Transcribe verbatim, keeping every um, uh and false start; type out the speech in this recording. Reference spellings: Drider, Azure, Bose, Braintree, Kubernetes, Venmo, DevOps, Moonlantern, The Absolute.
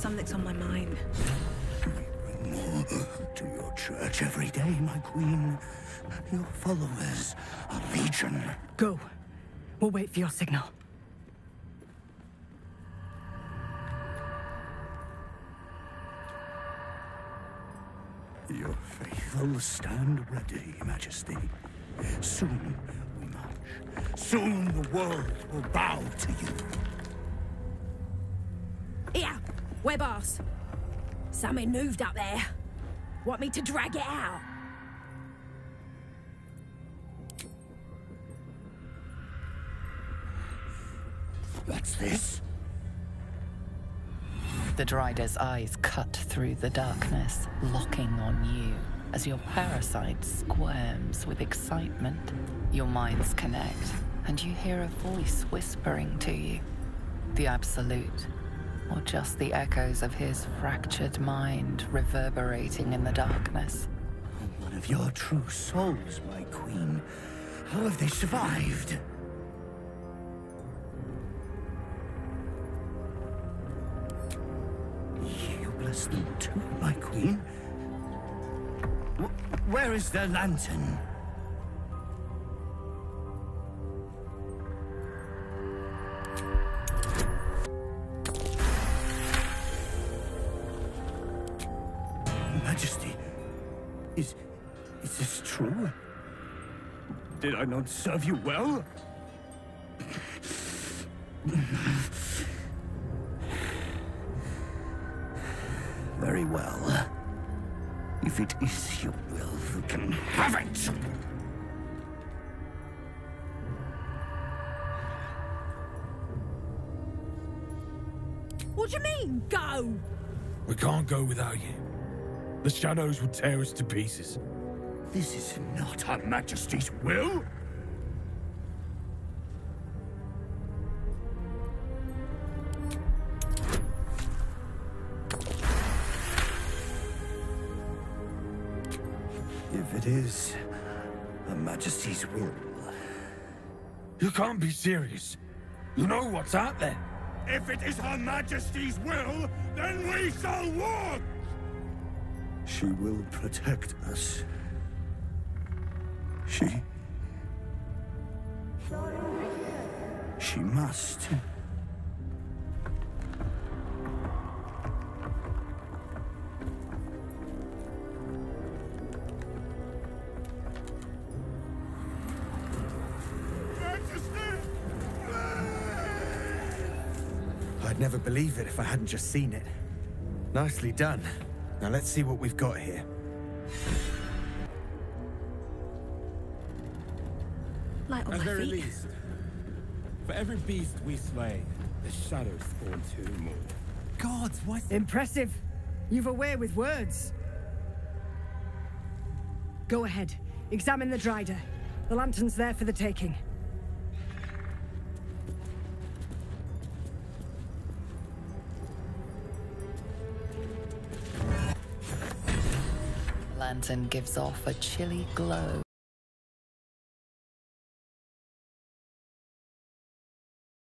Something's on my mind. Bring more to your church every day, my queen. Your followers are legion. Go. We'll wait for your signal. Your faithful stand ready, Majesty. Soon we march. Soon the world will bow to you. Yeah, we're boss. Something moved up there. Want me to drag it out? What's this? The Drider's eyes cut through the darkness, locking on you. As your parasite squirms with excitement, your minds connect, and you hear a voice whispering to you. The Absolute, or just the echoes of his fractured mind reverberating in the darkness. One of your true souls, my queen. How have they survived? Them too, my queen. W where is their lantern? Majesty, is is this true? Did I not serve you well? Very well. If it is your will, you can have it! What do you mean, go? We can't go without you. The shadows would tear us to pieces. This is not Her Majesty's will! If it is Her Majesty's will. You can't be serious. You know what's out there. If it is Her Majesty's will, then we shall walk! She will protect us. She... She must. I'd never believe it if I hadn't just seen it. Nicely done. Now let's see what we've got here. Light on my feet. At the very least, for every beast we slay, the shadows spawn two more. Gods, what? Impressive. You've a way with words. Go ahead. Examine the Drider. The lantern's there for the taking. Lantern gives off a chilly glow.